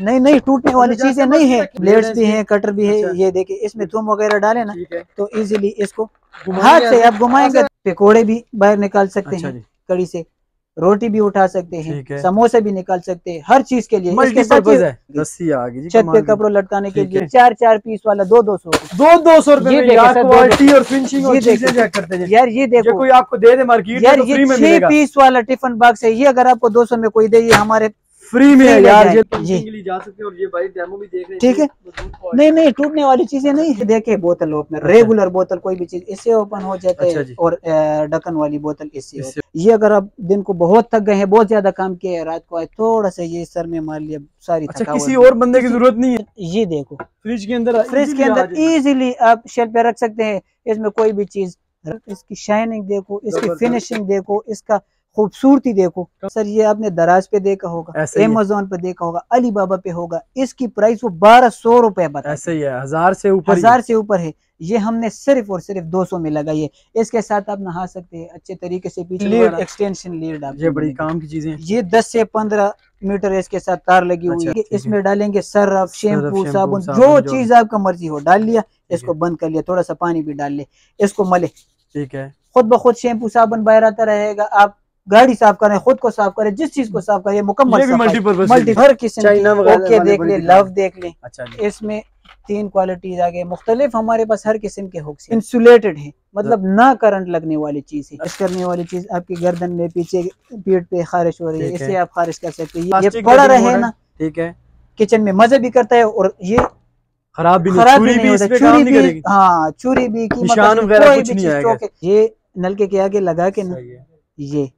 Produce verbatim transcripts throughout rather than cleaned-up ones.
नहीं नहीं टूटने वाली चीजें नहीं है, ब्लेड्स भी हैं, कटर भी है। ये देखिए इसमें तुम वगैरह डाले ना तो इजीली इसको हाथ से आप घुमाएंगे। पकौड़े भी बाहर निकाल सकते हैं कड़ी से, रोटी भी उठा सकते हैं, समोसे भी निकाल सकते हैं, हर चीज के लिए। इसके साथ रस्सी आ गई छत पे कपड़ों लटकाने के लिए, चार चार पीस वाला दो दो सौ दो दो सौ रुपए क्वालिटी और फिनिशिंग और चीजें चेक करते हैं यार। ये देखो कोई आपको दे दे मार्केट यार, ये छह पीस वाला टिफिन बॉक्स है, ये अगर आपको दो सौ में कोई दे, ये हमारे फ्री में यार। ये जा सकते हैं और ये भाई डेमो भी देख रहे हैं, ठीक है। नहीं नहीं टूटने वाली चीजें नहीं है। देखे बोतल ओपनर, रेगुलर बोतल कोई भी चीज इससे ओपन हो जाता है, और ढक्कन वाली बोतल इससे। ये अगर आप दिन को बहुत थक गए हैं, बहुत ज्यादा काम किया है, रात को आए थोड़ा सा ये सर में मार लिया सारी, अच्छा किसी और बंदे की जरूरत नहीं है। ये देखो फ्रिज के अंदर, फ्रिज के अंदर इजिली आप शेल्फ पे रख सकते हैं। इसमें कोई भी चीज, इसकी शाइनिंग देखो, इसकी फिनिशिंग देखो, इसका खूबसूरती देखो। सर ये आपने दराज पे देखा होगा, अमेज़न पे देखा होगा, अली बाबा पे होगा। इसकी प्राइस वो बारह सौ रुपए बता, ऐसे ही है, हजार से ऊपर, हजार से ऊपर है। ये हमने सिर्फ और सिर्फ दो सौ में लगाई है। इसके साथ आप नहा सकते हैं अच्छे तरीके से, पीछे एक्सटेंशन लीड, ये बड़ी काम की चीजें। ये दस से पंद्रह मीटर इसके साथ तार लगी हुई है। इसमें डालेंगे सर्फ, शैम्पू, साबुन, जो चीज आपका मर्जी हो डाल लिया। इसको बंद कर लिया, थोड़ा सा पानी भी डाल ले, इसको मले, ठीक है। खुद ब खुद शैम्पू साबुन बाहर आता रहेगा। आप गाड़ी साफ करें, खुद को साफ करें, जिस चीज को साफ करें मुकम्मल, मल्टी हर किस्म। ओके देख ले, लव देख ले। अच्छा, इसमें तीन क्वालिटीज आ गए मुख्तलिफ हमारे पास, हर किस्म के हुक्स। इंसुलेटेड है, मतलब ना करंट लगने वाली चीज है। करने वाली चीज आपकी गर्दन में, पीछे, पीठ पे खारिश हो रही है, इससे आप खारिश कर सकते हैं। ये पड़ा रहे ना, ठीक है, किचन में मजे भी करता है, और ये खराब भी नहीं। हाँ, चूरी भी की ये नलके के आगे लगा के ना, ये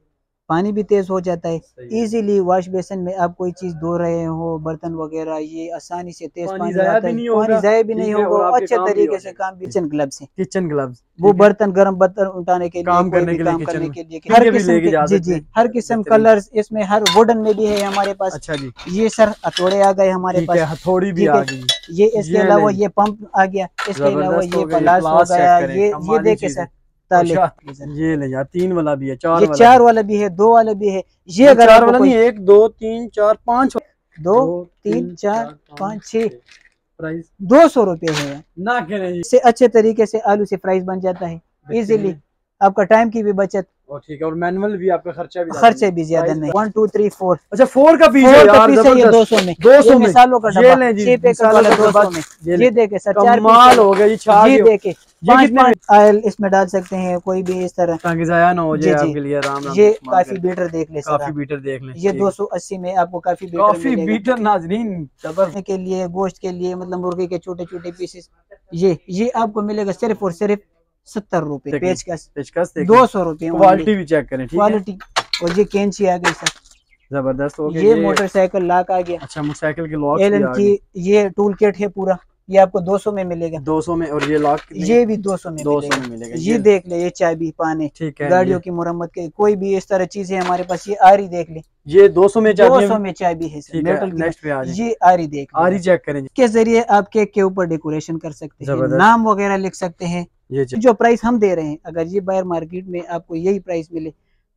पानी भी तेज हो जाता है इजीली। वॉश बेसिन में आप कोई चीज धो रहे हो, बर्तन वगैरह, ये आसानी से तेज पानी जाया भी नहीं होगा, नहीं होगा। अच्छे तरीके से काम। किचन ग्लव्स है, किचन ग्लव्स वो बर्तन, गर्म बर्तन उठाने के लिए, काम करने के लिए, हर किस्म, जी जी, हर किस्म कलर्स इसमें, हर वुडन में भी है हमारे पास। अच्छा जी, ये सर हथौड़े आ गए हमारे पास, हथौड़ी भी आ गई। ये इसके अलावा ये पंप आ गया, इसके अलावा ये प्लास हो गया। ये ये देखे सर ताले, ये ले यार, तीन वाला भी है, चार ये वाला, चार वाला भी है, दो वाला भी है। ये अगर चार वाला नहीं, एक दो तीन चार पाँच, दो तीन चार पाँच छः, प्राइस दो सौ रुपये है ना। इससे अच्छे तरीके से आलू से फ्राइज बन जाता है इजीली, आपका टाइम की भी बचत, और ठीक है, और मैनुअल भी आपका खर्चा भी खर्चे भी ज्यादा नहीं। वन टू थ्री फोर, अच्छा फोर का पीस है दो सौ में, दो सौ में सालों का डब्बा, छह पैकेट वाला दो सौ में। ये देखे सर, चार माल हो गया ये, चार ये देखे, पाँच पाँच आयल इसमें डाल सकते हैं, कोई भी इस तरह ताकि ज़ाया ना हो जाए आपके लिए। आराम आराम ये काफी बीटर देख ले, काफी बीटर देख ले। ये दो सौ अस्सी में आपको काफी बीटर, काफी बीटर नाज़रीन के लिए, गोश्त के लिए, मतलब मुर्गे के छोटे छोटे पीसेस। ये ये आपको मिलेगा सिर्फ और सिर्फ सत्तर रूपए। पेचकस, पेचकस दो सौ रूपये। क्वालिटी भी चेक करें, क्वालिटी। और ये कैंची आ गई सर, जबरदस्त हो गई। ये मोटरसाइकिल लॉक आ गया, अच्छा मोटरसाइकिल के लॉक एल एन की। ये टूल किट है पूरा, ये आपको दो सौ में मिलेगा, दो सौ में। और ये लॉक, ये भी दो सौ में, दो सौ में मिलेगा। ये देख ले, ये चाबी, पाने, गाड़ियों की मरम्मत के कोई भी इस तरह चीज है हमारे पास। ये आरी देख ले, ये दो सौ में, दो सौ में चाबी है। नेक्स्ट पे आ जाए, ये आरी देख, आरी चेक करें, के जरिए आप केक के ऊपर डेकोरेशन कर सकते हैं, नाम वगैरह लिख सकते हैं। ये जो प्राइस हम दे रहे हैं, अगर ये बाहर मार्केट में आपको यही प्राइस मिले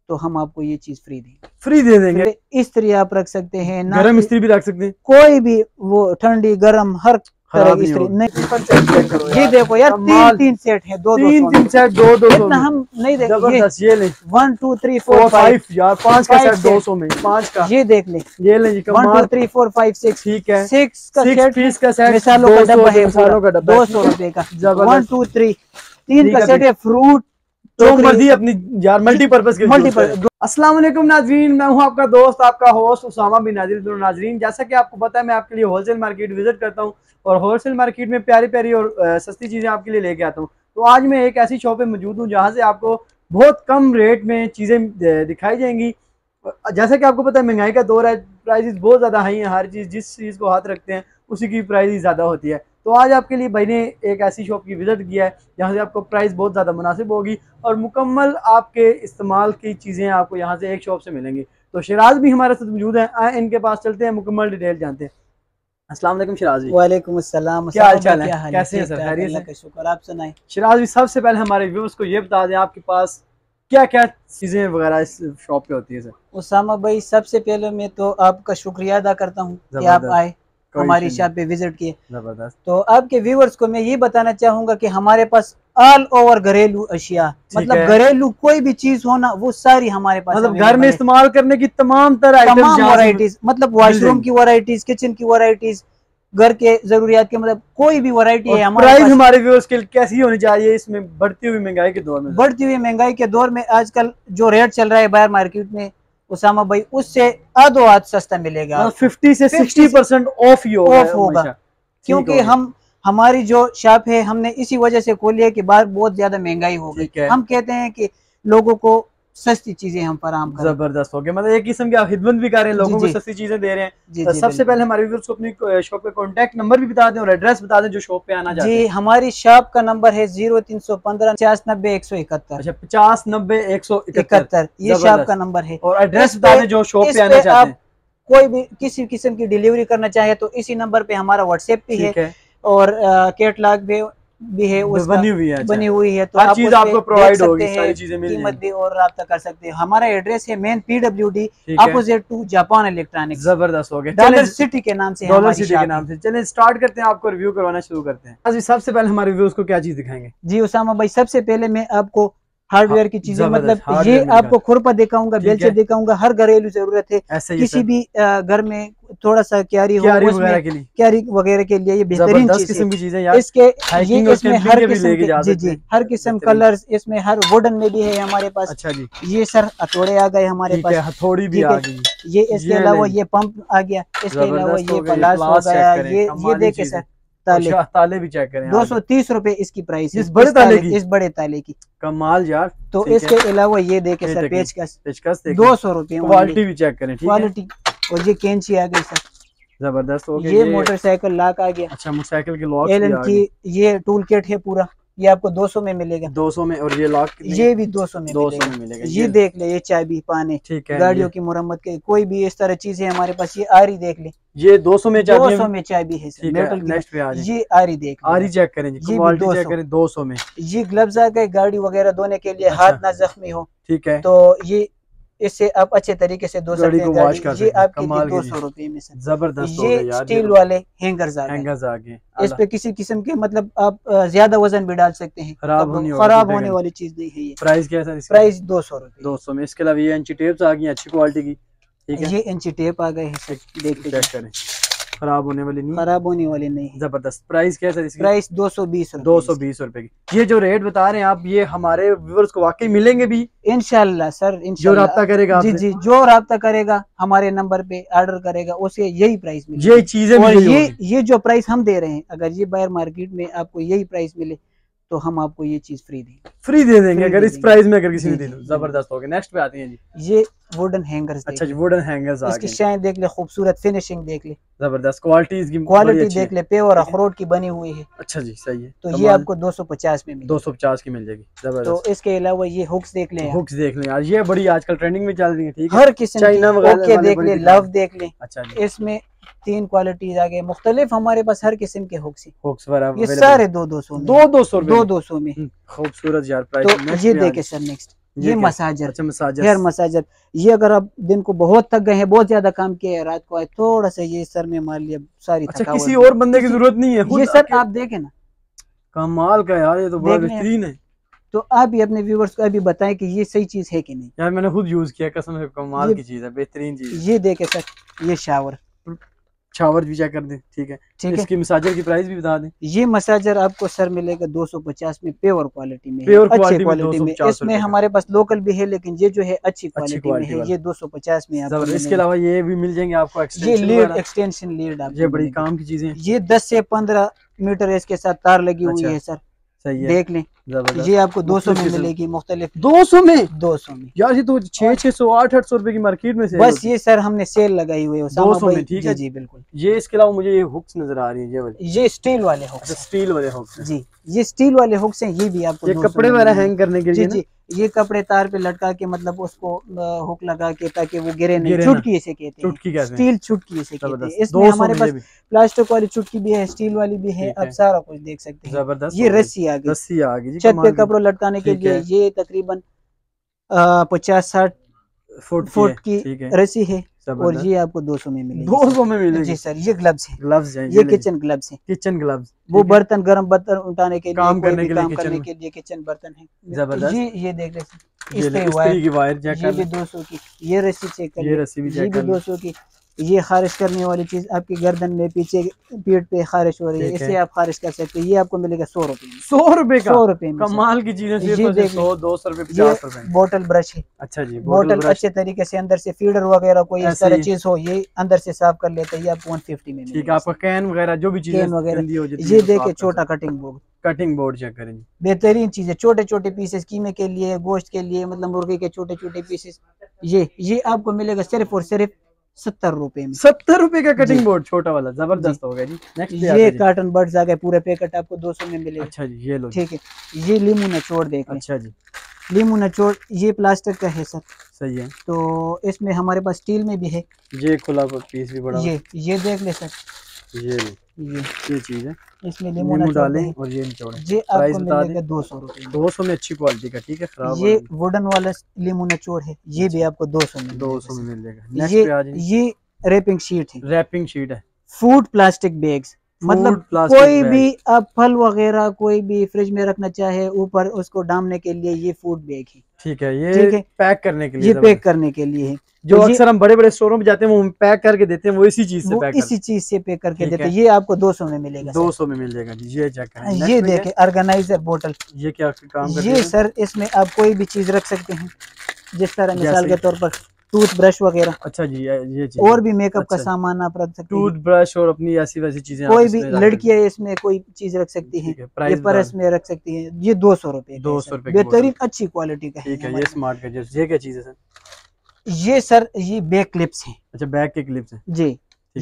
तो हम आपको ये चीज फ्री देंगे, फ्री दे देंगे। इस्त्री आप रख सकते हैं, गरम इस्त्री भी रख सकते हैं, कोई भी वो ठंडी गरम हर तरह इस्त्री। नहीं ये देखो यार, तीन तीन सेट है, दो तीन तीन सेट दो दो इतना हम नहीं देखें। One two three four five यार, पांच का सेट दो सौ में, पांच का। ये देख ले, ये ले जी, one two three four five six, ठीक है, सिक्स का सेट, पीस का सेट, मिसालों का डब्बा है, दो सौ रुपए का। वन टू थ्री तीन का सेट है, फ्रूट जो मर्जी अपनी यार, मल्टीपर्पज के मल्टीपर्पज। अस्सलाम वालेकुम नाजरीन, मैं हूं आपका दोस्त, आपका होस्ट उसामा बिन नाजिर। तो नाजरीन जैसा कि आपको पता है, मैं आपके लिए होलसेल मार्केट विजिट करता हूं, और होलसेल मार्केट में प्यारी प्यारी और आ, सस्ती चीजें आपके लिए लेके आता हूं। तो आज मैं एक ऐसी शॉप पे मौजूद हूं जहां से आपको बहुत कम रेट में चीजें दिखाई जाएंगी। जैसा कि आपको पता है महंगाई का दौर है, प्राइसेस बहुत ज़्यादा हाई है, हर चीज़ जिस चीज़ को हाथ रखते हैं उसी की प्राइस ज़्यादा होती है। तो आज आपके लिए भाई ने एक ऐसी शॉप की विज़िट किया है जहाँ से आपको प्राइस बहुत ज़्यादा मुनासिब होगी, और मुकम्मल आपके इस्तेमाल की चीज़ें आपको यहाँ से एक शॉप से मिलेंगी। तो शराज भी हमारे साथ मौजूद हैं, आए इनके पास चलते हैं, मुकम्मल डिटेल जानते हैं। अस्सलाम वालेकुम शराज जी। वालेकुम अस्सलाम, क्या हाल चाल है, कैसे हैं सर? अल्लाह का शुक्र, आप सुनाएं। शराज जी सबसे पहले हमारे व्यूअर्स को ये बता दें, आपके पास क्या क्या चीज़ें वगैरह इस शॉप पे होती है सर? उसामा भाई सबसे पहले मैं तो आपका शुक्रिया अदा करता हूँ कि आप आए, हमारी शॉप पे विजिट किए। जबरदस्त। तो आपके व्यूवर्स को मैं ये बताना चाहूंगा कि हमारे पास ऑल ओवर घरेलू अशिया, मतलब घरेलू कोई भी चीज हो ना, वो सारी हमारे पास, मतलब घर में इस्तेमाल करने की तमाम तरह तमाम वैरायटीज, मतलब वॉशरूम की वैरायटीज, किचन की वैरायटीज, घर के जरूरियात के, मतलब कोई भी वैरायटी है हमारे पास। हमारे व्यूअर्स के लिए कैसी होनी चाहिए इसमें बढ़ती हुई महंगाई के दौर में? बढ़ती हुई महंगाई के दौर में आजकल जो रेट चल रहा है बाहर मार्केट में उसामा भाई, उससे आधो आध सस्ता मिलेगा, पचास से साठ परसेंट ऑफ ऑफ होगा। क्योंकि हम हमारी जो शॉप है हमने इसी वजह से खोली है कि बाहर बहुत ज्यादा महंगाई हो गई है। हम कहते हैं कि लोगों को सस्ती चीजें हम फराहम करें। जबरदस्त हो गया, मतलब एक किस्म की खिदमत भी कर रहे हैं, लोगों को सस्ती चीजें दे रहे हैं। सबसे पहले हमारे व्यूअर्स को अपनी शॉप का कॉन्टैक्ट नंबर भी बता दें और एड्रेस बता दें जो शॉप पे आना चाहते हैं। जी, हमारी शॉप का नंबर है जीरो तीन सौ पंद्रह पचास नब्बे एक सौ इकहत्तर। अच्छा, पचास नब्बे एक सौ इकहत्तर, ये शॉप का नंबर है। और एड्रेस बता दें जो शॉप पे आना चाहते हैं। कोई भी किसी किस्म की डिलीवरी करना चाहे तो इसी नंबर पे हमारा व्हाट्सएप भी है और कैटलॉग भी भी है, बनी हुई है, बनी हुई है, तो आप चीज आपको प्रोवाइड होगी, सारी चीजें मिल कीमत भी और राब्ता कर सकते हैं। हमारा एड्रेस है main P W D opposite to Japan electronics. जबरदस्त हो गया, डॉलर सिटी के नाम से, डॉलर सिटी के नाम से। चलिए स्टार्ट करते हैं, आपको रिव्यू करवाना शुरू करते हैं। सबसे पहले हमारे रिव्यूज को क्या चीज दिखाएंगे? जी उसामा भाई, सबसे पहले मैं आपको हार्डवेयर की चीजें, मतलब ये आपको खुरपा दिखाऊंगा, बेलचे दिखाऊंगा, हर घरेलू जरूरत है, किसी भी घर में थोड़ा सा क्यारी हो, क्यारी वगैरह के लिए ये बेहतरीन चीज है। इसके ये इसमें हर किस्म के, जी जी, हर किस्म कलर्स इसमें, हर वुडन में भी है हमारे पास। अच्छा जी, ये सर हथौड़े आ गए हमारे पास, हथौड़ी भी आ गई, ये इसके अलावा ये पंप आ गया, इसके अलावा ये प्लास हो गया, ये ये देखे सर ताले, ताले भी चेक करें, दो सौ तीस रूपए इसकी प्राइस है, इस बड़े ताले की, इस बड़े ताले की, कमाल यार। तो इसके अलावा ये देखे सर पेचकस, पेचकस दो सौ रूपये, क्वालिटी भी चेक करें, क्वालिटी। और ये कैंची आ गई सर, जबरदस्त हो गया। ये मोटरसाइकिल लॉक आ गया। अच्छा, मोटरसाइकिल के लॉक एलन की, ये टूल किट है पूरा, ये आपको दो सौ में मिलेगा, दो सौ में। और ये लॉक ये भी दो सौ में दो सौ में मिलेगा। ये देख ले, ये चाबी, पाने, गाड़ियों की मरम्मत के कोई भी इस तरह चीज है हमारे पास। ये आरी देख ले, ये दो सौ में चाबी, दो सौ में चाबी है सर, मेटल नेक्स्ट पे आ जाए। ये आरी देख, आरी चेक करें, क्वालिटी चेक करें, दो सौ में। ये ग्लव्स आ गए, गाड़ी वगैरह धोने के लिए, हाथ ना जख्मी हो, ठीक है, तो ये इससे आप अच्छे तरीके से दो सकते हैं गाड़ी। ये आपके दो सौ रूपये में सर, जबरदस्त। ये स्टील वाले हैंगर्स आ गए, इस पे किसी किस्म के, मतलब आप ज्यादा वजन भी डाल सकते हैं, खराब होने वाली चीज नहीं है। ये प्राइस क्या है? प्राइस दो सौ रूपये, दो सौ में। इसके अलावा ये इंची टेप्स आ गई अच्छी क्वालिटी की, ठीक है, ये इंची टेप आ गए हैं, देखते करें, खराब होने वाली नहीं, खराब होने वाली नहीं। जबरदस्त। प्राइस क्या है सर इसकी? प्राइस दो सौ बीस दो सौ बीस रुपए की। ये जो रेट बता रहे हैं आप, ये हमारे व्यूअर्स को वाकई मिलेंगे भी इंशाल्लाह सर, जो राब्ता करेगा, जी जी, जो राब्ता करेगा हमारे नंबर पे ऑर्डर करेगा उसे यही प्राइस मिलेगा, यही चीजें। और ये ये जो प्राइस हम दे रहे हैं, अगर ये बाहर मार्केट में आपको यही प्राइस मिले तो हम आपको ये चीज फ्री देंगे, फ्री दे देंगे अगर इस प्राइस में अगर किसी ने दे दो। जबरदस्त हो गया। नेक्स्ट पे आती है जी, ये वुडन हैंगर्स। अच्छा जी, वुडन हैंगर्स आ गए, इसकी शाइन देख ले, खूबसूरत फिनिशिंग देख ले, जबरदस्त क्वालिटी, इसकी क्वालिटी देख ले, पे और अखरोट की बनी हुई है। अच्छा जी, सही है। तो ये आपको दो सौ पचास में, दो सौ पचास की मिल जाएगी। जबरदस्त। तो इसके अलावा ये हुक्स देख ले, हुक्स देख ले यार, ये बड़ी आजकल ट्रेंडिंग में चल रही है, ठीक है, हर किसी देख ले, लव देख ले। अच्छा, इसमें तीन क्वालिटीज आ गए मुख्तलिफ हमारे पास, हर किस्म के हुक्स, हुक्स ये सारे दो दो सौ दो दो सौ दो दो सौ में, खूबसूरत यार प्राइस। तो ये देखे सर नेक्स्ट, ये मसाजर। अच्छा, मसाजर, हेयर मसाजर। ये अगर आप दिन को बहुत थक गए हैं, बहुत ज्यादा काम किया, रात को आए थोड़ा सा ये सर में मार लिया सारी थकावट, किसी और बंदे की जरूरत नहीं है, ये सर आप देखे ना, कमाल का यार, ये तो बहुत बेहतरीन है। तो आप ही अपने व्यूवर्स को अभी बताएं कि ये सही चीज है कि नहीं। यार मैंने खुद यूज किया, कसम से कमाल की चीज है, बेहतरीन चीज। ये देखे सर, ये शावर, शावर भी चेक कर दें, ठीक है, ठीक है। इसकी मसाजर की प्राइस भी बता दें। ये मसाजर आपको सर मिलेगा दो सौ पचास में, प्योर क्वालिटी में, प्योर अच्छी क्वालिटी में, इसमें हमारे पास लोकल भी है, लेकिन ये जो है अच्छी क्वालिटी में है, ये दो सौ पचास में आपको। इसके अलावा ये भी मिल जाएंगे आपको, ये लीड, एक्सटेंशन लीड, ये बड़ी काम की चीजें। ये दस से पंद्रह मीटर इसके साथ तार लगी हुई है सर, सही है, देख लें। ये आपको दो सौ में मिलेगी मुख्तलिफ, दो सौ में दो सौ में यार, ये तो छह छह सौ आठ आठ सौ रुपए की मार्केट में से बस, ये सर हमने सेल लगाई हुई है दो सौ में, ठीक है जी, बिल्कुल। ये इसके अलावा मुझे ये हुक्स नजर आ रही है, ये स्टील वाले हुक्स, स्टील वाले हुक्स जी, ये स्टील वाले हुक्स हैं, ये भी आपको, ये कपड़े वगैरह हैंग करने के लिए जी, ये कपड़े तार पे लटका के, मतलब उसको हुक लगा के ताकि वो गिरे नहीं, चुटकी इसे कहते हैं, स्टील चुटकी इसे कहते हैं। इसमें हमारे पास प्लास्टिक वाली चुटकी भी है, स्टील वाली भी है, आप सारा कुछ देख सकते हैं। जबरदस्त। ये रस्सी आ गई, रस्सी आ गई छत पे कपड़ों लटकाने के लिए, ये तकरीबन पचास साठ फुट फुट की रस्सी है, और ये आपको दो सौ में मिलेगी। दो सौ में मिलेगी जी सर। ये ग्लव्स है, ग्लव्स है, ये किचन ग्लव्स है। किचन ग्लव्स वो बर्तन, गर्म बर्तन उठाने के लिए, काम करने के लिए, काम करने के लिए किचन बर्तन है। जबरदस्त। ये ये देख रहे हैं इस पे वायर की वायर जैकेट भी दो सौ की। ये रस्सी चेक कर, ये रस्सी भी चेक कर दो सौ की। ये खारिश करने वाली चीज आपकी गर्दन में, पीछे पीठ पे खारिश हो रही है, इसे आप खारिश कर सकते हैं। ये आपको मिलेगा सौ रुपए में। सौ रुपए का, सौ रुपए में कमाल की चीजें। सौ दो सौ रुपए, पचास रुपए। बोतल ब्रश है। अच्छा जी, बोतल अच्छे तरीके से अंदर से फीडर वगैरह कोई इस तरह चीज हो, ये अंदर से साफ कर लेते हैं। ये आपको वन फिफ्टी में मिलेगा। आपका कैन वगैरह जो भी चीज वगैरह। ये देखिए छोटा cutting board, cutting board check करेंगे। बेहतरीन चीजें, छोटे छोटे पीसेस कीमे के लिए, गोश्त के लिए, मतलब मुर्गे के छोटे छोटे पीसेस। ये ये आपको मिलेगा सिर्फ और सिर्फ सत्तर रुपए में। सत्तर रुपए का कटिंग बोर्ड छोटा वाला, जबरदस्त होगा जी। नेक्स्ट ये कार्टन बर्ड्स आ गए, पूरे पैकेट आपको दो सौ में मिलेगा। अच्छा जी, ये लो। ठीक है, ये लीमू नचोड़ देख। अच्छा जी, लीमू नचोड़ ये प्लास्टिक का है सर। सही है। तो इसमें हमारे पास स्टील में भी है। ये खुला पीस भी बड़ा, ये ये देख ले सर। ये ये ये चीज है, इसमें नींबू डालें और ये निचोड़ें। ये आपको मिलेगा दो सौ रुपए। दो सौ में अच्छी क्वालिटी का, ठीक है, खराब। ये वुडन वाला नींबू निचोड़ है, ये भी आपको दो सौ में, दो सौ में मिल जाएगा। ये ये रैपिंग शीट है, रैपिंग शीट है। फूड प्लास्टिक बैग्स, मतलब कोई भी आप फल वगैरह कोई भी फ्रिज में रखना चाहे ऊपर, उसको डालने के लिए ये फूड बैग है। ठीक है, ये ठीक है, पैक करने के लिए, ये पैक करने के लिए है। जो अक्सर हम बड़े बड़े स्टोरों में जाते हैं वो पैक करके देते हैं, वो इसी चीज से पैक, इसी चीज से पैक करके देते हैं। ये आपको दो सौ में मिलेगा। दो सौ में मिल जाएगा जी। ये चेक करें, ये देखें ऑर्गेनाइजर बोतल। ये क्या काम करती है? ये सर इसमें आप कोई भी चीज रख सकते हैं, जिस तरह मिसाल के तौर पर टूथब्रश वगैरह। अच्छा जी, ये चीज़। और भी मेकअप अच्छा का सामान आप रख सकते हैं, टूथब्रश और अपनी ऐसी वैसी चीजें। कोई भी लड़कियां इसमें कोई चीज रख सकती है, ये पर्स में रख सकती है। ये दो सौ रुपए, दो सौ रुपए, बेहतरीन अच्छी क्वालिटी का। ठीक है, ये स्मार्ट गैजेट्स। ये क्या चीज है सर? ये सर ये बैक क्लिप्स है। अच्छा, बैक के क्लिप्स है जी।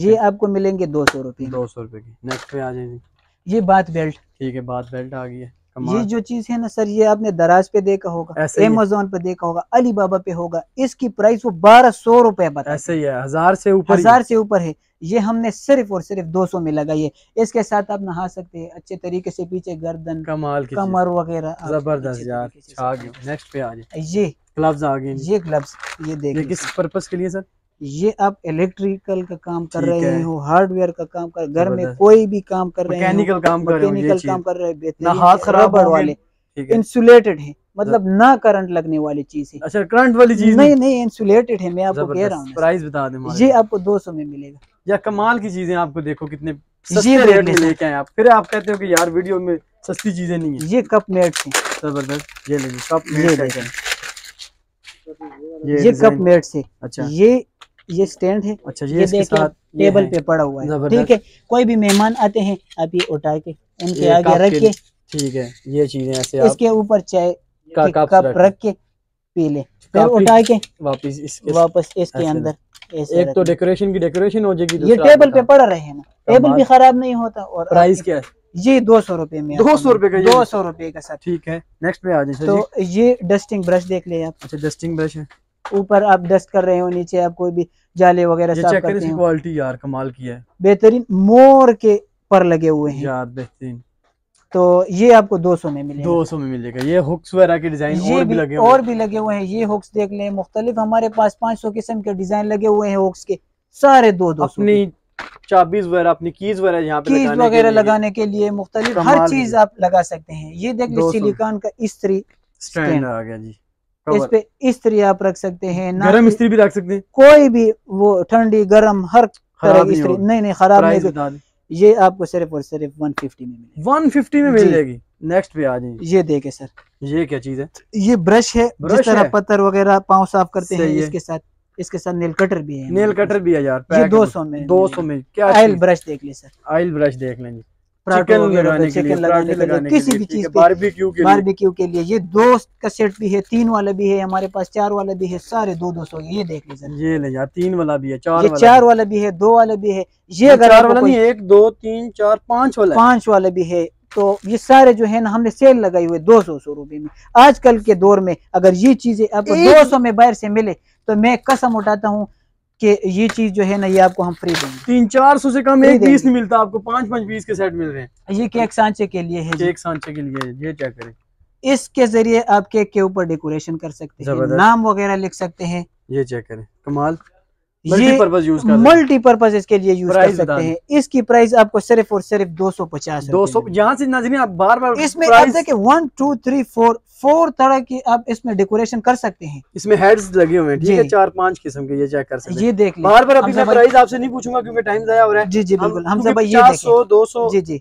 ये आपको मिलेंगे दो सौ रुपए, दो सौ रुपए की। नेक्स्ट पे आ जाएगी ये बाथ बेल्ट। ठीक है, बाथ बेल्ट आ गई है। ये जो चीज है ना सर, ये आपने दराज पे देखा होगा, अमेज़न पे देखा होगा, अली बाबा पे होगा। इसकी प्राइस वो बारह सौ रुपए बता, ऐसे ही है, हजार से ऊपर, हजार से ऊपर है। ये हमने सिर्फ और सिर्फ दो सौ में लगाई। इसके साथ आप नहा सकते हैं अच्छे तरीके से, पीछे गर्दन, कमाल की कमर वगैरह, जबरदस्त यार। नेक्स्ट पे आ जाए ये ग्लव्स आ गए। ये ग्लव्स ये देखिए, किस पर्पस के लिए सर? ये आप इलेक्ट्रिकल का काम कर रहे हो, हार्डवेयर का काम कर, घर में कोई भी काम कर रहे हो, मैकेनिकल काम कर रहे हो, मैकेनिकल काम कर रहे हो, ना हाथ खराब वाले, इंसुलेटेड है, मतलब ना करंट लगने वाली चीज है। अच्छा, करंट वाली चीज नहीं, नहीं इंसुलेटेड है, मैं आपको कह रहा हूँ। प्राइस बता दें। ये आपको दो सौ में मिलेगा। या कमाल की चीजें, आपको देखो कितने सस्ते रेट में लेके आए आप, फिर आप कहते हो कि यार वीडियो में सस्ती चीजें नहीं है। ये कप मेट्स है, जबरदस्त। ये कप, ये कप मेट्स है। अच्छा, ये ये स्टैंड है। अच्छा, ये, ये इसके साथ टेबल पे पड़ा हुआ है। ठीक है, कोई भी मेहमान आते हैं आप ये उठा के उनके आगे रख के, ठीक है, ये चीजें ऐसे आप इसके ऊपर चाय का कप रख के पी ले, फिर उठा के वापस इसके वापस इसके अंदर। एक तो डेकोरेशन की डेकोरेशन हो जाएगी। ये टेबल पे पड़ा रहे ना, टेबल भी खराब नहीं होता। और प्राइस क्या है? ये दो सौ रुपए में, दो सौ रुपए का, दो सौ रुपए का सर। ठीक है, नेक्स्ट पे आ जाए। तो ये डस्टिंग ब्रश देख ले आप। अच्छा, डस्टिंग ब्रश है, ऊपर आप डस्ट कर रहे हो, नीचे आप कोई भी जाले वगैरह साफ करते हो। इसकी क्वालिटी यार कमाल की है, बेहतरीन। मोर के पर लगे हुए हैं यार, बेहतरीन। तो ये आपको दो सौ में मिलेगा, दो सौ में मिलेगा। ये हुक्स वगैरह के डिजाइन और भी लगे, और भी लगे हुए हैं। ये हुक्स देख ले, मुख्तलिफ हमारे पास पाँच सौ किस्म के डिजाइन लगे हुए हैं हुक्स के, सारे दो दो सौ। चाबीज वगैरह, अपनी कीज वगैरह, यहाँ पे कीज वगैरह लगाने के लिए मुख्तलिफ हर चीज आप लगा सकते हैं। ये देख लीजिए सिलिकॉन का इस्त्री स्टैंड आ गया जी। इस पे इस्त्री आप रख सकते हैं, गरम इस्त्री भी रख सकते हैं, कोई भी वो ठंडी गरम हर तरह इस्त्री नहीं नहीं खराब नहीं। ये आपको सिर्फ और सिर्फ वन फिफ्टी में, वन फिफ्टी में मिल जाएगी। नेक्स्ट पे आ जाइए। ये देखे सर, ये क्या चीज है? ये ब्रश है, जिस तरह पत्थर वगैरह पाँव साफ करते हैं। इसके साथ इसके साथ नेल कटर भी है, नेल कटर भी है यार। ये दो सौ में, दो सौ में। क्या ऑयल ब्रश देख ले सर, ऑयल ब्रश देख लेंगे, चिकन लगाने के लिए, लगाने के लिए, किसी भी चीज, बारबेक्यू के लिए, बारबेक्यू के लिए। ये दो का सेट भी है, तीन वाला भी है हमारे पास, चार वाला भी है, सारे दो दो सौ। ये देख ले सर, ये ले यार, तीन वाला भी है, चार चार वाला भी है, दो वाला भी है। ये चार वाला नहीं, एक दो तीन चार पाँच वाला, पाँच वाला भी है। तो ये सारे जो है ना, हमने सेल लगाई हुई दो सौ सौ रुपए में। आजकल के दौर में अगर ये चीजें आपको दो सौ में बाहर से मिले तो मैं कसम उठाता हूँ कि ये चीज जो है ना, ये आपको हम फ्री देंगे। तीन चार सौ से कम एक पीस नहीं मिलता, आपको पांच पांच पीस के सेट मिल रहे हैं। ये केक सांचे के लिए है, केक सांचे के लिए। ये क्या करें? इसके जरिए आप केक के ऊपर डेकोरेशन कर सकते हैं, नाम वगैरह लिख सकते हैं। ये चेक करें, कमाल। मल्टीपर्पज यूज कर मल्टीपर्पज इसके लिए यूज कर सकते हैं। इसकी प्राइस आपको सिर्फ और सिर्फ दो सौ पचास। दो सौ यहाँ से नाज़रीन आप बार बार इसमें आप देखिए one two three four four तरह की आप इसमें डेकोरेशन कर सकते हैं। इसमें हेड्स लगे हुए हैं, ठीक है, चार पांच किस्म के, ये चेक कर सकते हैं। ये देख बार बार अभी मैं प्राइस आपसे नहीं पूछूंगा क्योंकि टाइम जाया हो रहा है। जी जी बिल्कुल। हमसे भाई ये सौ दो सौ जी जी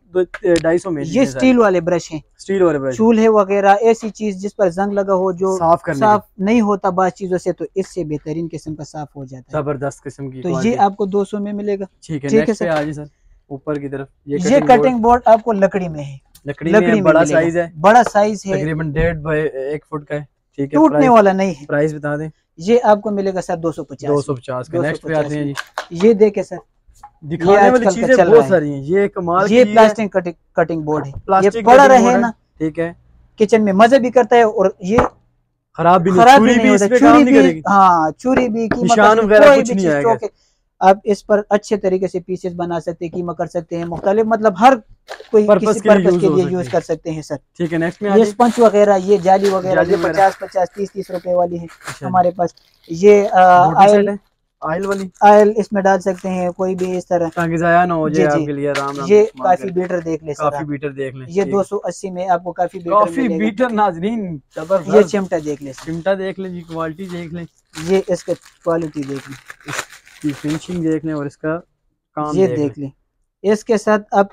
ढाई सौ में ये स्टील वाले ब्रश हैं, स्टील वाले ब्रश, चूल्हे वगैरह ऐसी चीज जिस पर जंग लगा हो जो साफ साफ नहीं होता बाद चीजों से, तो इससे बेहतरीन किस्म का साफ हो जाता है, जबरदस्त किस्म की। तो ये आपको दो सौ में मिलेगा, ठीक है। ठीक है सर, ऊपर की तरफ ये कटिंग बोर्ड आपको लकड़ी में है, लकड़ी, लकड़ी में बड़ा साइज है, बड़ा साइज है, तकरीबन डेढ़ बाय एक फुट का है, ठीक है, टूटने वाला नहीं है। प्राइस बता दें, ये आपको मिलेगा सर दो सौ पचास। दो सौ पचास का नेक्स्ट पे आते हैं जी। ये देखे सर, दिखाने वाली चीजें बहुत सारी हैं। ये कमाल की ये प्लास्टिक कटिंग कटिंग बोर्ड है, ये पड़ा रहे ना, ठीक है, किचन में मजे भी करता है और ये खराब भी नहीं, हाँ चूरी भी निशान वगैरह कुछ नहीं आएगा। आप इस पर अच्छे तरीके से पीसेस बना सकते हैं, कीमा कर सकते हैं, मुख्तलिफ मतलब हर कोई पर्पस के, के लिए यूज कर सकते हैं सर, ठीक है। नेक्स्ट में ये स्पंच वगैरह, ये जाली वगैरह, ये पचास पचास तीस तीस रुपए वाली है हमारे पास। ये आयल आयल वाली आयल इसमें डाल सकते हैं कोई भी, इस तरह ताकि ज़ाया ना हो जाए आपके लिए। राम राम, ये काफी बीटर देख ले, काफी बीटर देख ले, ये दो सौ अस्सी में आपको काफी बीटर काफी बीटर नाजरीन जबरदस्त। ये चिमटा देख ले, चिमटा देख ले, क्वालिटी देख ले, ये इसका क्वालिटी देख ले, फिनिशिंग देख लें और इसका काम ये देख लें। इसके साथ आप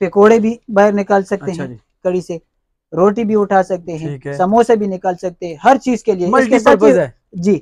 पकोड़े भी बाहर निकाल सकते अच्छा हैं, कड़ी से रोटी भी उठा सकते हैं, समोसे भी निकाल सकते हैं, हर चीज के लिए इसके साथ है। जी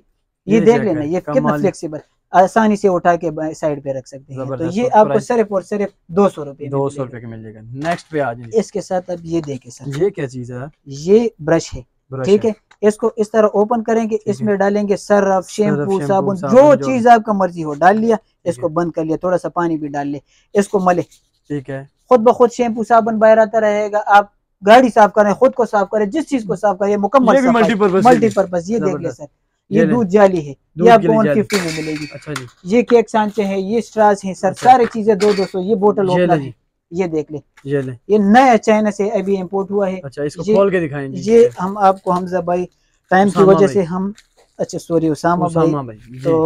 ये, ये देख लेना, ये कितना फ्लेक्सिबल, आसानी से उठा के साइड पे रख सकते हैं। तो ये आपको सिर्फ और सिर्फ दो सौ रुपए दो सौ रुपए के मिल जाएगा। नेक्स्ट पे आ जाइए। इसके साथ आप ये देखे सर, ये क्या चीज है? ये ब्रश है, ठीक है। इसको इस तरह ओपन करेंगे, इसमें डालेंगे सर्फ, शैम्पू, साबुन, जो चीज आपका मर्जी हो डाल लिया। इसको बंद कर लिया, थोड़ा सा पानी भी डाल ले, इसको मले, ठीक है। खुद ब खुद शैम्पू साबुन बाहर आता रहेगा। आप गाड़ी साफ करें, खुद को साफ करें, जिस चीज को साफ करें, मुकम्मल मल्टीपर्पज। ये देख ले सर, ये दूध जाली है, ये आपको वन फिफ्टी में मिलेगी। अच्छा जी, ये केक सांचे है, ये स्ट्रास है सर, सारी चीजें दो दो सौ। ये बोतल ओपनर है, ये देख ले, ये ले, ये नया चाइना से अभी इम्पोर्ट हुआ है। अच्छा, इसको खोल के दिखाएंगे। ये हम आपको हमजा भाई टाइम की वजह से हम अच्छा सॉरी उसामा भाई, तो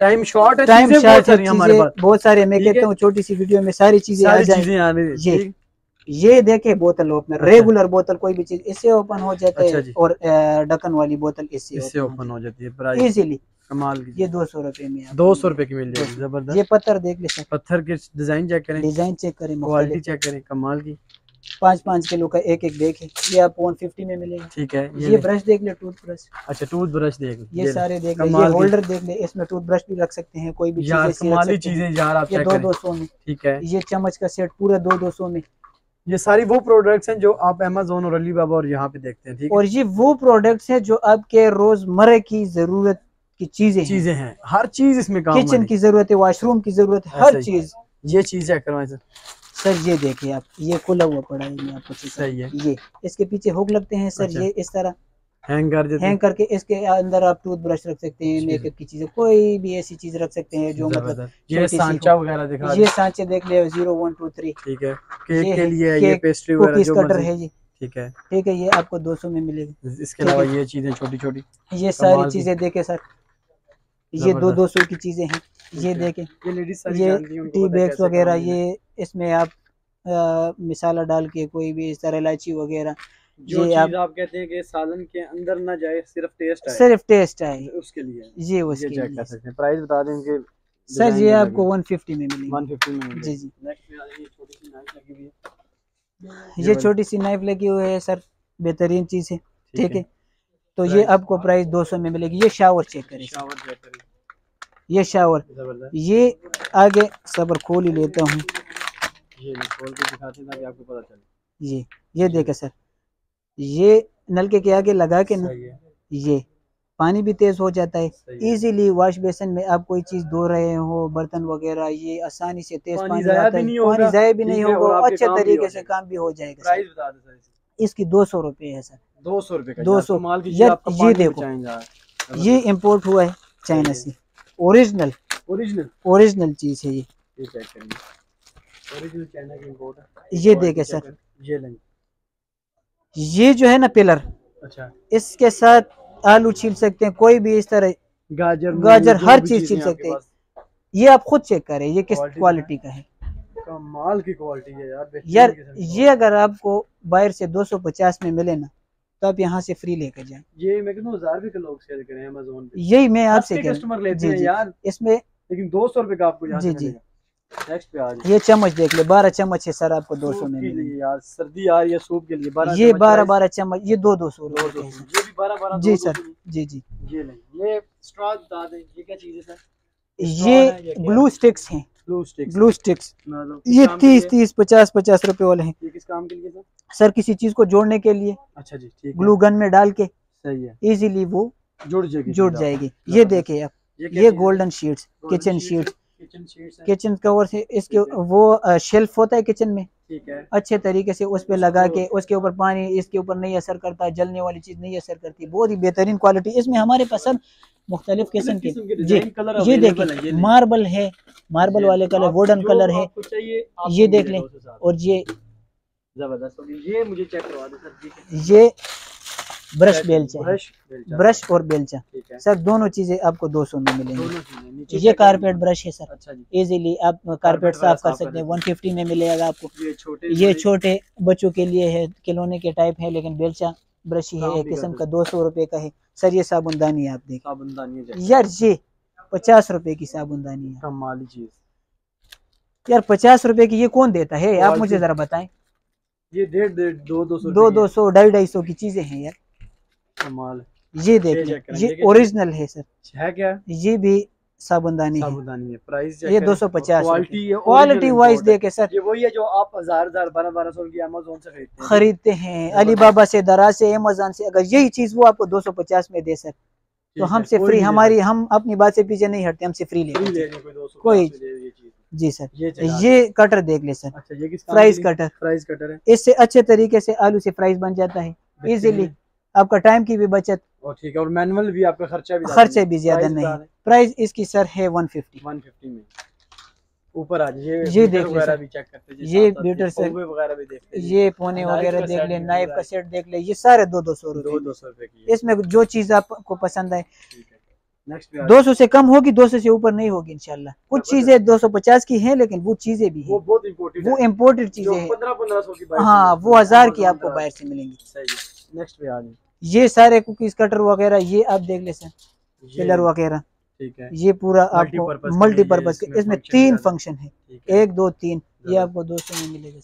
टाइम शॉर्ट है, टाइम शॉर्ट है हमारे पास, बहुत सारे मैं कहता हूँ छोटी सी वीडियो में सारी चीजें आ जाएंगी। ये ये देखे बोतल ओपनर, रेगुलर बोतल कोई भी चीज इससे ओपन हो जाता है और ढक्कन वाली बोतल इससे ओपन हो जाती है इजीली। कमाल, ये दो सौ रुपए में दो सौ रुपए की मिल जाएगी, जबरदस्त। ये पत्थर देख ले सर, पत्थर के डिजाइन चेक करें, डिजाइन चेक करें, क्वालिटी चेक करें, कमाल की। पाँच पाँच किलो का एक एक देखें, ये आपको एक सौ पचास में मिलेगा, ठीक है। ये, ये ब्रश देख ले, टूथ ब्रश, अच्छा टूथ ब्रश देख ले, ये सारे देख ले, ये होल्डर देख ले, इसमें टूथ ब्रश भी रख सकते हैं, कोई भी चीजें यार आप दो दो सौ में, ठीक है। ये चम्मच का सेट पूरा दो दो सौ में। ये सारी वो प्रोडक्ट्स हैं जो आप अमेज़न और अली बाबा और यहाँ पे देखते हैं, ठीक है। और ये वो प्रोडक्ट्स हैं जो आपके रोजमर्रा की जरूरत की चीजें चीजें हैं, हैं। हर चीज इसमें काम, किचन की जरूरत है, वॉशरूम की जरूरत है, हर चीज। ये चीज चेक करवाएं सर, सर ये देखिए आप, ये खुला हुआ पड़ा है आपको, सही है। ये इसके पीछे हुक लगते हैं सर, अच्छा। ये इस तरह हैंग कर देते हैं, हैंग करके इसके अंदर आप टूथ ब्रश रख सकते हैं, मेकअप की चीजें, कोई भी ऐसी चीज रख सकते हैं जो मतलब। ये सांचा वगैरह दिखा, ये सांचे देख ले, जीरो वन टू थ्री, ठीक है। केक के लिए ये पेस्ट्री वगैरह जो कटर है ये, ठीक है, ठीक है। ये आपको दो सौ में मिलेगी। इसके अलावा ये चीजें छोटी छोटी, ये सारी चीजें देखे सर, ये दो दो सौ की चीजें हैं। ये देखें, ये टी बैग्स वगैरह, ये इसमें आप आ, मिसाला डाल के कोई भी इस तरह इलायची वगैरह, जो चीज आप, आप कहते हैं कि सालन के अंदर ना जाए, सिर्फ टेस्ट आए, सिर्फ टेस्ट आए, उसके लिए ये उसके लिए चेक कर सकते हैं। प्राइस बता दें कि सर ये आपको एक सौ पचास में मिलेगी, एक सौ पचास में। जी जी, नेक्स्ट में आ रही है छोटी सी नाइफ लगी हुई है, ये छोटी सी नाइफ लगी हुई है सर, बेहतरीन चीज है, ठीक है। तो ये आपको प्राइस दो सौ में मिलेगी। ये शावर चेक करें, शावर चेक करें, ये शावर, ये आगे सबर खोल ही लेता हूँ, ये खोल के दिखाते हैं ताकि आपको पता चले। ये ये देखे सर, ये नलके के आगे लगा के ना, ये पानी भी तेज हो जाता है इजीली। वॉश बेसिन में आप कोई चीज धो रहे हो, बर्तन वगैरह, ये आसानी से तेज पानी जाया भी नहीं होगा, पानी जाया भी नहीं होगा, अच्छे तरीके से काम भी हो जाएगा। प्राइस बता दो सर, इसकी दो सौ रुपए है सर, दो सौ रुपए का दो सौ माल की। ये देखो, ये इम्पोर्ट हुआ है चाइना से, ओरिजिनल ओरिजिनल ओरिजिनल चीज है ये, ओरिजिनल चाइना की इम्पोर्ट है। ये देखे सर, ये ये जो है ना पिलर, अच्छा, इसके साथ आलू छील सकते हैं, कोई भी इस तरह गाजर गाजर हर चीज छील सकते हैं। ये आप खुद चेक करें ये किस क्वालिटी का है, कमाल की क्वालिटी है यार यार ये। अगर आपको बाहर से दो सौ पचास में मिले ना तो आप यहाँ से फ्री लेके जाए। ये मैं कहता हूँ हजार रुपए के लोग शेयर करें अमेज़न पे, यही मैं आपसे कस्टमर लेते हैं यार इसमें, लेकिन दो सौ रुपए का आपको यहाँ से मिलेगा। नेक्स्ट पे आ जाए, ये चम्मच देख ले, बारह चम्मच है सर आपको दो सौ में मिलेगी यार, सर्दी आ रही है सूप के लिए बारह, ये बारह बारह चम्मच, ये दो दो सौ, ये भी बारह बारह जी सर जी जी। ये नहीं ये स्ट्रॉ बता दें ये क्या चीज है सर? ये ग्लू स्टिक्स हैं, ग्लू स्टिक्स ग्लू स्टिक्स ये तीस तीस पचास पचास रुपए वाले हैं। ये किस काम के लिए सर? सर किसी चीज को जोड़ने के लिए। अच्छा जी ठीक है। ग्लू गन में डाल के सही है, इजीली वो जुड़ जाएगी जुड़ जाएगी। ये देखे आप, ये golden sheets, kitchen sheets, kitchen cover से इसके वो शेल्फ होता है किचन में, ठीक है, अच्छे तरीके से उस पे लगा के उसके ऊपर पानी इसके ऊपर नहीं असर करता, जलने वाली चीज नहीं असर करती, बहुत ही बेहतरीन क्वालिटी। इसमें हमारे पास सर मुख्तलिफ किस्म के जी, ये देखिए मार्बल है, मार्बल वाले कलर, वुडन कलर है, ये देख लें। और ये जबरदस्त, मुझे चेक करवा दो सर, ये ब्रश बेलचा, ब्रश, ब्रश और बेलचा सर दोनों चीजें आपको दो सौ में मिलेंगी। ये कारपेट ब्रश है सर, अच्छा इजीली आप कारपेट साफ कर सकते हैं, एक सौ पचास में मिलेगा आपको। ये छोटे बच्चों के लिए है, खिलौने के टाइप है, लेकिन बेलचा ब्रश ही है एक किस्म का, दो सौ रुपए का है सर। ये साबुनदानी आप देखें, साबुनदानी यार ये पचास रुपए की साबुनदानी है, कमाल चीज यार। पचास रुपए की ये कौन देता है आप मुझे जरा बताएं? ये डेढ़ डेढ़ दो दो सौ दो दो सौ ढाई ढाई सौ की चीजें हैं यार, कमाल। ये देखिए ये ओरिजिनल है सर, है क्या? ये भी साबुनदानी साबुनदानी है, प्राइस ये दो सौ पचास, क्वालिटी वाइज देखे सर। ये वही है जो आप हजार हजार बारह बारह सौ की अमेज़न से खरीदते हैं, खरीदते हैं अली बाबा से, दराज से, अमेज़न से। अगर यही चीज वो आपको दो सौ पचास में दे सर तो हमसे फ्री, हमारी हम अपनी बात से पीछे नहीं हटते, हमसे फ्री ले कोई जी सर। ये, ये कटर देख ले sir, fries cutter, fries cutter है, इससे अच्छे तरीके से आलू से फ्राइज बन जाता है इजीली, आपका टाइम की भी बचत और ठीक है, और मैनुअल भी आपका खर्चा भी खर्चे भी ज्यादा नहीं। प्राइस इसकी सर है एक सौ पचास में ऊपर आ जाइए। ये देख वगैरह भी चेक करते हैं, ये बीटर से वगैरह भी देख ले, ये पोने वगैरह देख ले, नाइफ का सेट देख ले, ये सारे दो दो सौ रुपए की। इसमें जो चीज आपको पसंद आए, दो सौ से कम होगी, दो सौ से ऊपर नहीं होगी इंशाल्लाह। कुछ चीजें दो सौ पचास की हैं, लेकिन वो चीजें भी हैं वो इम्पोर्टेड चीजें हैं, हाँ वो हजार की आपको बाहर से मिलेंगी। नेक्स्ट पे आ जाए, ये सारे कुकीज कटर वगैरह ये आप देख ले सर, पिलर वगैरह ठीक है, ये पूरा आपको मल्टीपर्पज। इसमें तीन फंक्शन है, एक दो तीन, ये आपको दो सौ में मिलेगा,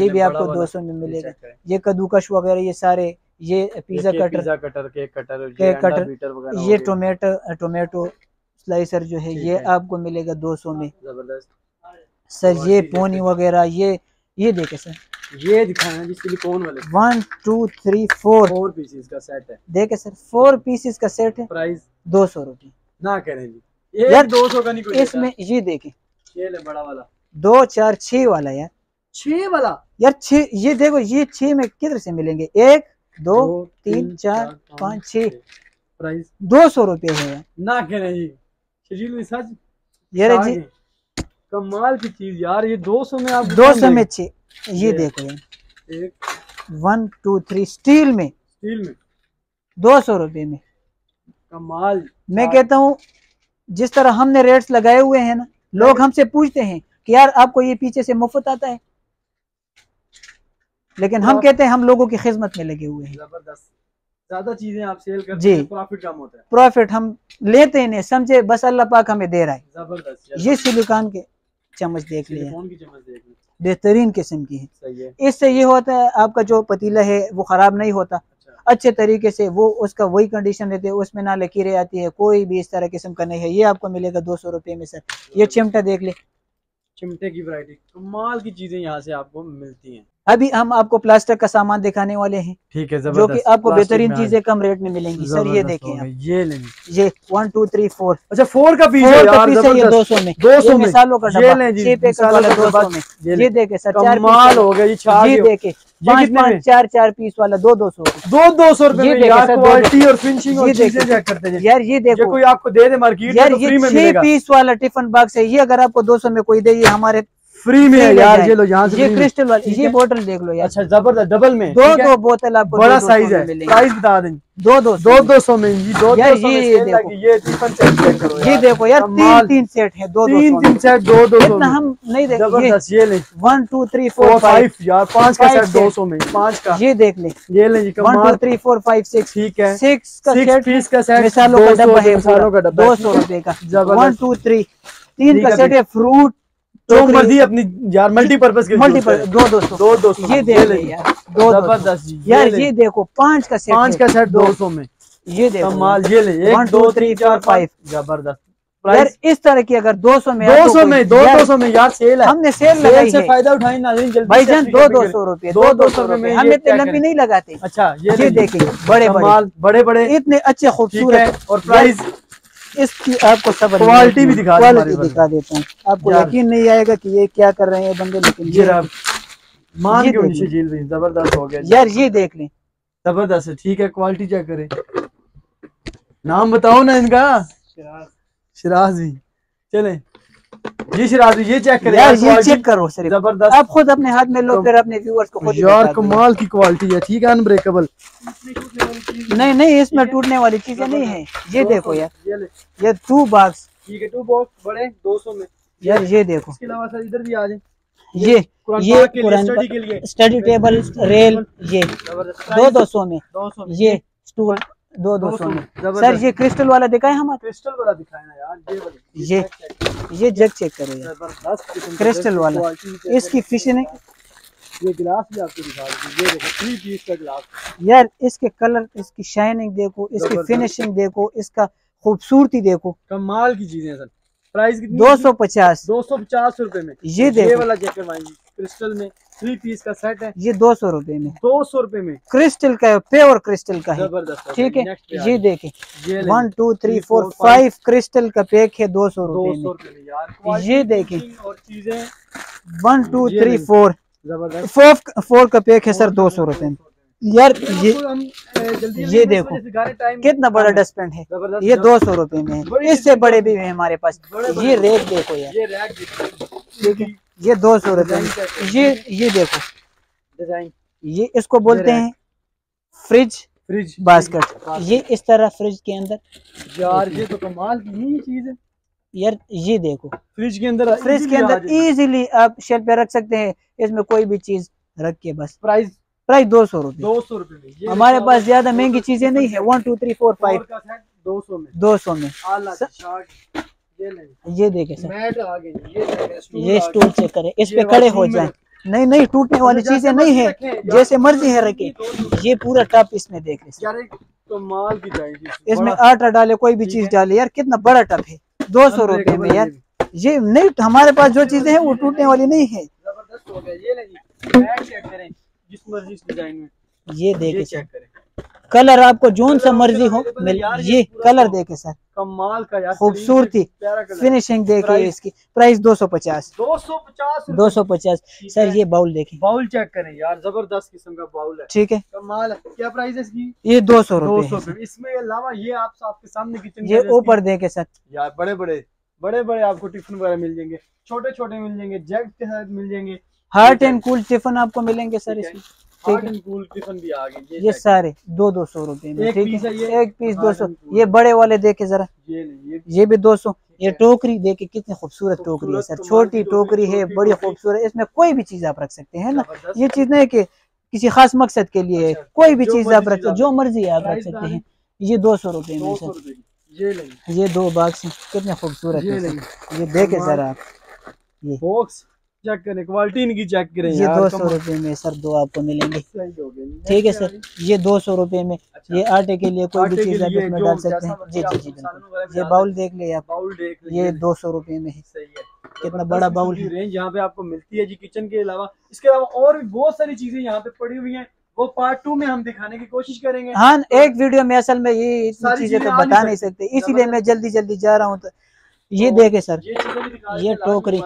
ये भी आपको दो सौ में मिलेगा। ये कद्दूकश वगैरह ये सारे, ये pizza cutter, cutter cake cutter, cake cutter beater, ये टोमेटो टोमेटो स्लाइसर जो है ये आपको मिलेगा दो सौ में, जबरदस्त सर। ये पोनी वगैरह ये ये देखे सर, ये दिखाना जिसके लिए कौन वाले one two three four four pieces का सेट है, देखे सर फोर पीसेस का सेट है, प्राइस दो सौ रुपए ना करें जी यार, दो सौ का नहीं। इसमें ये देखे बड़ा वाला दो चार छह वाला यार, छह वाला यार छह, ये देखो ये छह में किधर से मिलेंगे, एक दो, दो तीन, तीन चार, चार पाँच छह, प्राइस दो सौ रुपए है ना जी, कमाल की चीज यार। ये दो सौ में आप दो सौ में छह, ये देखो यार वन टू थ्री स्टील में, स्टील में दो सौ रुपए में, कमाल। मैं कहता हूँ जिस तरह हमने रेट्स लगाए हुए हैं ना, लोग हमसे पूछते हैं कि यार आपको ये पीछे से मुफ्त आता है, लेकिन हम कहते हैं हम लोगों की खिदमत में लगे हुए हैं। जबरदस्त ज्यादा चीजें आप सेल करते हैं, प्रॉफिट कम होता है, प्रॉफिट हम लेते हैं नहीं समझे, बस अल्लाह पाक हमें दे रहा है। जबरदस्त ये सिलिकॉन के चम्मच देख लिए, बेहतरीन किस्म की है, इससे ये होता है आपका जो पतीला है वो खराब नहीं होता, अच्छे तरीके से वो उसका वही कंडीशन रहती है, उसमें ना लकीरें आती है, कोई भी इस तरह किस्म का नहीं है। ये आपको मिलेगा दो सौ रुपए में सर। ये चिमटा देख ले, चिमटे की वैरायटी, कमाल की चीजें यहाँ से आपको मिलती हैं। अभी हम आपको प्लास्टिक का सामान दिखाने वाले हैं, ठीक है, जो कि आपको बेहतरीन चीजें कम रेट में मिलेंगी सर। ये देखें ये लें, ये वन टू थ्री फोर, अच्छा फोर का पीस है ये दो सौ में, दो सौ मिसालों का डब्बा, छह पैक वाला दो सौ में। ये देखे सर, चार माल हो गया, ये देखे पाँच पाँच चार चार पीस वाला दो दो सौ दो दो सौ रुपए। क्वालिटी और फिनिशिंग और चीजें चेक करते हैं यार। ये देखो कोई आपको दे दे मार्केट में, ये छह पीस वाला टिफिन बॉक्स है, ये अगर आपको दो सौ में कोई दे, ये हमारे फ्री में है यार, ये लो यहाँ से। ये क्रिस्टल वाली ये बोतल देख लो यार, अच्छा जबरदस्त, डबल में दो दो बोतल आपको, बड़ा साइज है, प्राइस बता दें दो दो दो दो सौ में जी, दो ये देखो यार, तीन तीन सेट है, दो तीन तीन सेट दो दो सौ, हम नहीं देख जबरदस्त। ये लें one two three four five यार, पांच का सेट दो सौ में, पांच का ये देख लें, ये लें जी one two three four five six, ठीक है सिक्स का सेट, पीस का सेट, मिसालों का डब्बा है, मिसालों का डब्बा दो सौ रुपए का, वन टू थ्री तीन का सेट है, फ्रूट जो मर्जी अपनी यार, मल्टीपर्पज के मल्टीपर्पज दो दो सौ दो दो सौ ये देख ले यार, दो जबरदस्त यार। ये देखो पांच का सेट, पांच का सेट दो सौ में, ये देखो कमाल, ये ले एक दो तीन चार पाँच जबरदस्त प्राइस। इस तरह की अगर दो सौ में दो सौ में दो दो सौ में यार सेल है, हमने सेल लगाई है, फायदा उठाए नाज़रीन जल्दी भाई जान, दो दो सौ रुपए दो दो सौ में, हम इतने लंबी नहीं लगाते। अच्छा ये देखिए बड़े बड़े बड़े बड़े इतने अच्छे खूबसूरत, और प्राइस इसकी आपको सब क्वालिटी भी दिखा क्वालिटी दिखा देते हैं, आपको यकीन नहीं आएगा कि ये क्या कर रहे हैं बंदे, लेकिन ये मान के नीचे झील भी जबरदस्त हो गया यार। ये देख लें जबरदस्त है, ठीक है क्वालिटी चेक करें, नाम बताओ ना इनका, शिराज, शिराज जी चलें जी, शिराज जी ये चेक करें यार, ये चेक करो जबरदस्त, आप खुद अपने हाथ में लो फिर अपने व्यूअर्स को खुद यार, कमाल की क्वालिटी है, ठीक है अनब्रेकेबल, नहीं नहीं इसमें टूटने वाली चीजें नहीं है। ये देखो यार, ये टू बॉक्स, ठीक है टू बॉक्स बड़े दो सौ में यार, ये देखो इसके अलावा सर इधर भी आ जाए, ये ये स्टडी के लिए स्टडी टेबल, रेल, ये दो दो सौ में, ये स्टूल दो दो सौ में सर। ये क्रिस्टल वाला दिखाए, हमारा क्रिस्टल वाला दिखाए ना यार, ये ये ये जग चेक करो यार, क्रिस्टल वाला, इसकी फिशिंग, ये गिलास भी आपको दिखा दूं, ये देखो थ्री पीस का गिलास यार, इसके कलर, इसकी शाइनिंग देखो, इसकी फिनिशिंग देखो, इसका खूबसूरती देखो, कमाल की चीजें सर। प्राइस कितनी? दो सौ पचास दो सौ पचास रुपए में ये देखो, वाला जैकेट वाएंगे क्रिस्टल में, थ्री पीस का सेट है, ये दो सौ रुपए में, दो सौ रुपए में क्रिस्टल का है, प्योर क्रिस्टल का है, ठीक है। ये देखें one two three four five crystal का पैक है, दो सौ रुपए में। ये देखें और चीजें वन टू थ्री फोर जबरदस्त फोर का पैक है सर, दो सौ रुपए में यार। ये ये देखो कितना बड़ा डस्टबिन है, ये दो सौ रुपए में है, इससे बड़े भी है हमारे पास। ये रैक देखो यार, ठीक है ये दो सौ रुपए में। ये ये देखो डिजाइन, ये इसको बोलते हैं फ्रिज, फ्रिज बास्केट, ये इस तरह फ्रिज के अंदर यार, ये तो कमाल की चीज है यार। ये देखो फ्रिज के अंदर, फ्रिज के अंदर इजीली आप शेल्फ पे रख सकते हैं, इसमें कोई भी चीज रख के बस। प्राइस प्राइस दो सौ रुपए, दो सौ रुपए। हमारे पास ज्यादा महंगी चीजें नहीं है। One two three four five दो सौ में, दो सौ में। ये देखे सर, ये स्टूल चेक करें, इस पे खड़े हो जाए, नहीं नहीं टूटने वाली चीजें नहीं है, जैसे मर्जी है रखे। ये पूरा टॉप इसमें देख ले, कमाल की चाहिए, इसमें आटा डाले कोई भी चीज डाले यार, कितना बड़ा टॉप है, दो सौ रुपए में यार। ये नहीं, हमारे पास जो चीजें हैं वो टूटने वाली नहीं है। जबरदस्त हो गया ये, बैग चेक करें जिस मर्जी डिजाइन में। ये देखे चेक करें कलर, आपको जोन सा मर्जी हो। ये कलर देखे सर, कमाल का यार, खूबसूरती, फिनिशिंग देखे इसकी। प्राइस दो सौ पचास दो सौ पचास दो सौ पचास सर। ये बाउल देखे, बाउल चेक करें यार, जबरदस्त किस्म का बाउल है, ठीक है कमाल। क्या प्राइस है इसकी? ये दो सौ दो सौ इसमें अलावा ये आप आपके सामने किचन, ये ऊपर देखे सर यार, बड़े बड़े बड़े बड़े आपको टिफिन वगैरह मिल जाएंगे, छोटे छोटे मिल जाएंगे, जग के साथ मिल जाएंगे, हार्ट एंड कूल टिफिन आपको मिलेंगे सर इसमें, ठीक है कूल टिफिन भी आ गए। ये सारे दो दो सौ रुपए में, ठीक है एक पीस दो सौ। ये बड़े वाले देखे जरा, ये ये भी दो सौ। ये टोकरी देखे कितनी खूबसूरत टोकरी है सर, छोटी टोकरी है, बड़ी खूबसूरत, इसमें कोई भी चीज आप रख सकते हैं ना। ये चीज नहीं कि किसी खास मकसद के लिए है, कोई भी चीज आप रख, जो मर्जी आप रख सकते हैं। ये दो सौ रुपए में सर। ये ये दो बॉक्स कितने खूबसूरत है, ये देखे जरा आप, ये बॉक्स चेक करें, क्वालिटी इनकी चेक करें। ये दो सौ रुपए में सर दो आपको मिलेंगे, ठीक है सर। ये दो सौ रुपए में। ये आटे के लिए कोई भी चीज आप इसमें डाल सकते हैं। जी जी जी बिल्कुल। ये बाउल देख ले आप, बाउल देख ले, ये दो सौ रुपए में है। सही है, कितना बड़ा बाउल है। रेंज यहाँ पे आपको मिलती है जी। किचन के अलावा, इसके अलावा और भी बहुत सारी चीजें यहाँ पे पड़ी हुई है, वो पार्ट टू में हम दिखाने की कोशिश करेंगे। हाँ, एक वीडियो में असल में ये इतनी चीजें तो बता नहीं सकते, इसीलिए मैं जल्दी जल्दी जा रहा हूँ। तो ये देखे सर, ये टोकरी,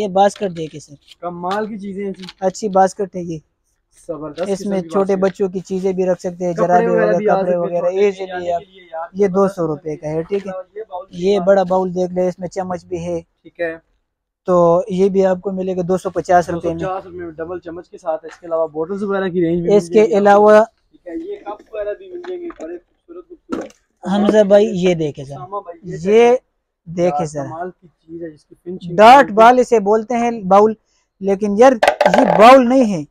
ये बास्केट देखे सर, कमाल की चीजें, अच्छी बास्केट है ये, इसमें छोटे बच्चों की चीजें भी रख सकते हैं, जराबे वगैरह, कपड़े वगैरह। ये दो सौ रुपए का है, ठीक है। ये बड़ा बाउल देख ले, इसमें चम्मच भी है, ठीक है। तो ये भी आपको मिलेगा दो सौ पचास रुपए में, डबल चम्मच के साथ। इसके अलावा बोटल्स वगैरह की रेंज में, इसके अलावा ये कप वगैरह भी मिल जाएंगे बड़े खूबसूरत खूबसूरत। हमजा भाई ये देखे सर, ये देखे सर की चीज है जिसकी फिनिशिंग डॉट बाल इसे बोलते हैं बाउल, लेकिन यार ये बाउल नहीं है,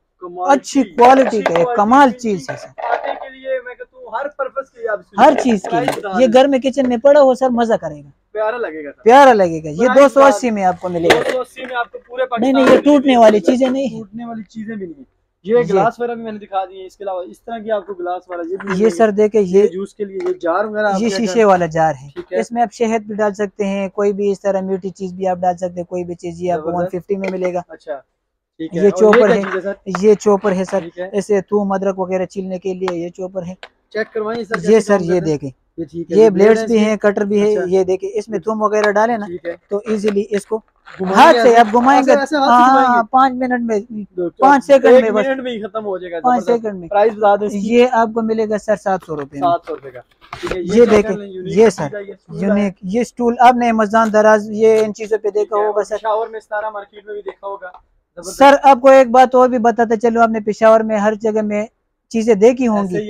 अच्छी क्वालिटी का है, कमाल चीज है सर। के लिए मैं कहता हूं हर पर्पस के लिए आप हर चीज की, ये घर में किचन में पड़ा हो सर, मजा करेगा, प्यारा लगेगा प्यारा लगेगा। ये दो सौ अस्सी में आपको मिलेगा, दो सौ अस्सी में आपको पूरे नहीं नहीं ये टूटने वाली चीजें नहीं, टूटने वाली चीजें भी नहीं। ये ग्लास वगैरह भी मैंने दिखा दी है, इसके अलावा इस तरह की आपको ग्लास वाला ये ये सर देखे, ये जूस के लिए ये जार वगैरह, ये शीशे वाला जार है, इसमें आप शहद भी डाल सकते हैं, कोई भी इस तरह मीठी चीज भी आप डाल सकते हैं, कोई भी चीज। ये आपको वन फिफ्टी में मिलेगा। अच्छा ठीक है, ये चॉपर है, ये चॉपर है सर, ऐसे थूम अदरक वगैरह छीलने के लिए ये चॉपर है, चेक करवाएं सर। ये सर ये देखे, ये ब्लेड्स भी हैं, कटर भी है। ये देखे इसमें थूम वगैरह डाले ना तो इजीली इसको हाथ से आप घुमाएंगे, पाँच मिनट में, पाँच सेकंड में, बस मिनट में ही खत्म हो जाएगा, पाँच सेकंड में। प्राइस बता दें, ये आपको मिलेगा सर सात सौ रुपए, सात सौ रुपए का। ये देखे ये सर यूनिक, ये स्टूल आपने अमेज़न दराज ये इन चीजों पे देखा होगा सर, पेशावर में सतारा मार्केट में भी देखा होगा सर। आपको एक बात और भी बताते चलो, आपने पेशावर में हर जगह में चीजें देखी होंगी,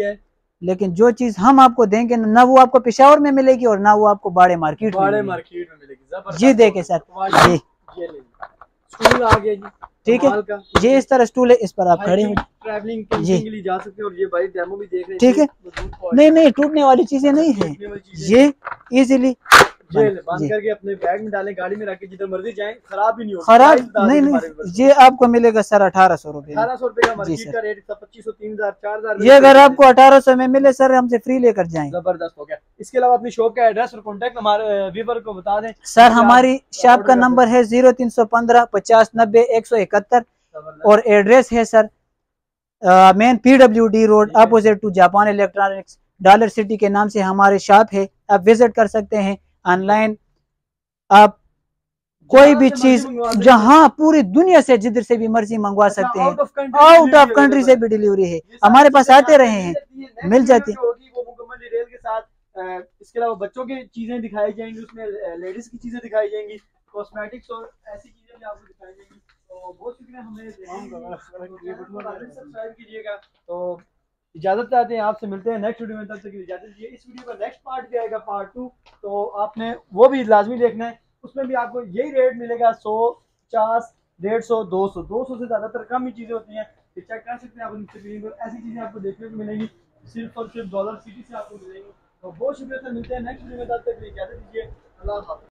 लेकिन जो चीज हम आपको देंगे ना वो आपको पेशावर में मिलेगी और ना वो आपको बाड़े मार्केट बाड़े में मार्केट में मिलेगी। ये देखे सर ये ये स्टूल आ गया जी, ठीक है, ये इस तरह स्टूल है, इस पर आप खड़े हो ट्रैवलिंग के लिए जा सकते हैं। और ये भाई डेमो भी देख रहे हैं, ठीक है, नहीं नहीं टूटने वाली चीजें नहीं है, ये इजीली बंद करके अपने बैग में डालें, गाड़ी में रख के जिधर मर्जी जाएं, खराब ही नहीं होगा, खराब नहीं नहीं। ये आपको मिलेगा सर अठारह सौ रुपए, अठारह सौ रुपए का मार्केट का रेट था, पच्चीस सौ, तीन हजार, चार हजार। ये अगर आपको अठारह सौ में मिले सर, हमसे फ्री लेकर जाएं, जबरदस्त हो गया। इसके अलावा अपनी शॉप का एड्रेस और कॉन्टेक्ट हमारे व्यूअर को बता दें सर। हमारी शॉप का नंबर है जीरो तीन सौ पंद्रह पचास नब्बे एक सौ इकहत्तर और एड्रेस है sir main P W D road opposite to Japan electronics, dollar city के नाम से हमारे शॉप है, आप विजिट कर सकते हैं। ऑनलाइन आप कोई भी चीज जहां पूरी दुनिया से जिधर से भी मर्जी मंगवा सकते हैं, आउट ऑफ कंट्री से भी डिलीवरी है, हमारे पास आते रहे हैं, मिल जाती है। इसके अलावा बच्चों की चीजें दिखाई जाएंगी, उसमें लेडीज की चीजें दिखाई जाएंगी, कॉस्मेटिक्स और ऐसी चीजें भी आपको दिखाई जाएंगी। तो बहुत शुक्रिया, हमें सब्सक्राइब कीजिएगा। तो इजाजत चाहते हैं, आपसे मिलते हैं नेक्स्ट वीडियो में, तब तक की इजाजत दीजिए। इस वीडियो का नेक्स्ट पार्ट भी आएगा पार्ट टू, तो आपने वो भी लाजमी देखना है, उसमें भी आपको यही रेट मिलेगा सौ पचास डेढ़ सौ दो सौ दो सौ से ज्यादातर कम ही चीजें होती हैं। चेक कर सकते हैं आप उनसे स्क्रीन पर, ऐसी चीजें आपको देखने को मिलेंगी सिर्फ और सिर्फ डॉलर सिटी से आपको मिलेंगी। तो बहुत शुक्रिया, मिलते हैं नेक्स्ट वीडियो में, तब तक की इजाजत दीजिए, अल्लाह हाफिज़।